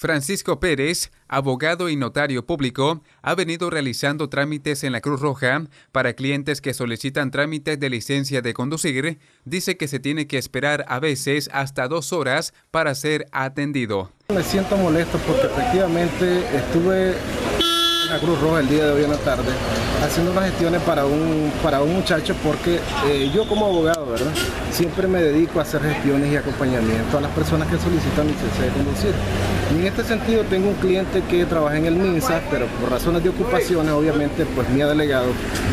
Francisco Pérez, abogado y notario público, ha venido realizando trámites en la Cruz Roja para clientes que solicitan trámites de licencia de conducir. Dice que se tiene que esperar a veces hasta 2 horas para ser atendido. Me siento molesto porque efectivamente estuve en la Cruz Roja el día de hoy en la tarde haciendo unas gestiones para un muchacho porque yo como abogado, ¿verdad?, siempre me dedico a hacer gestiones y acompañamiento a las personas que solicitan licencia de conducir. Y en este sentido tengo un cliente que trabaja en el Minsa, pero por razones de ocupaciones obviamente pues me ha delegado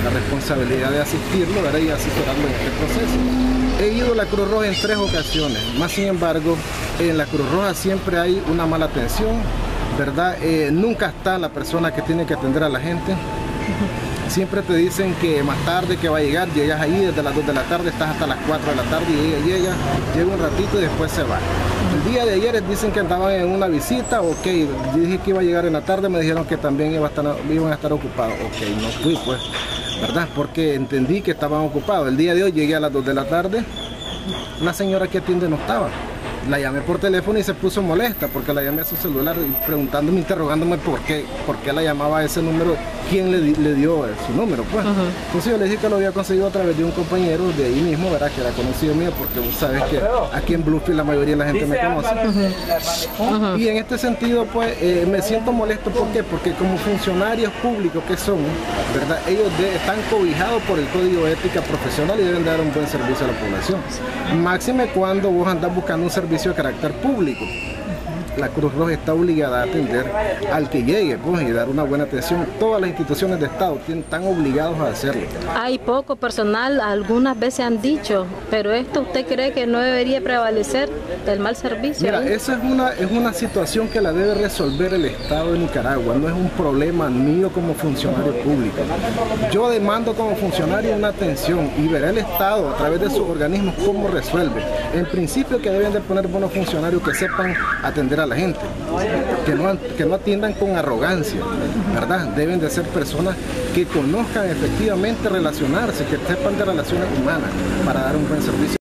la responsabilidad de asistirlo, ¿verdad?, y asesorarlo en este proceso. He ido a la Cruz Roja en 3 ocasiones, más sin embargo en la Cruz Roja siempre hay una mala atención, ¿verdad? Nunca está la persona que tiene que atender a la gente. Siempre te dicen que más tarde que va a llegar, llegas ahí desde las 2 de la tarde, estás hasta las 4 de la tarde y ella llega un ratito y después se va. El día de ayer dicen que andaban en una visita, ok, dije que iba a llegar en la tarde, me dijeron que también iban a estar ocupados, ok, no fui pues, ¿verdad? Porque entendí que estaban ocupados. El día de hoy llegué a las 2 de la tarde, la señora que atiende no estaba. La llamé por teléfono y se puso molesta porque la llamé a su celular preguntándome, interrogándome por qué la llamaba a ese número, quién le dio su número, pues. Uh-huh. Entonces yo le dije que lo había conseguido a través de un compañero de ahí mismo, ¿verdad?, que era conocido mío, porque vos sabes que aquí en Bluefields la mayoría de la gente me conoce. Uh-huh. Y en este sentido, pues, me siento molesto, ¿por qué? Porque como funcionarios públicos que son, ¿verdad?, ellos están cobijados por el código de ética profesional y deben dar un buen servicio a la población. Máxime cuando vos andás buscando un servicio de carácter público. La Cruz Roja está obligada a atender al que llegue, pues, y dar una buena atención. Todas las instituciones de Estado están obligados a hacerlo. Hay poco personal, algunas veces han dicho, pero esto, ¿usted cree que no debería prevalecer el mal servicio? Mira, esa es una situación que la debe resolver el Estado de Nicaragua, no es un problema mío como funcionario público. Yo demando como funcionario una atención y verá el Estado a través de sus organismos cómo resuelve. En principio que deben de poner buenos funcionarios que sepan atender a la gente, que no atiendan con arrogancia, ¿verdad? Deben de ser personas que conozcan efectivamente relacionarse, que sepan de relaciones humanas para dar un buen servicio.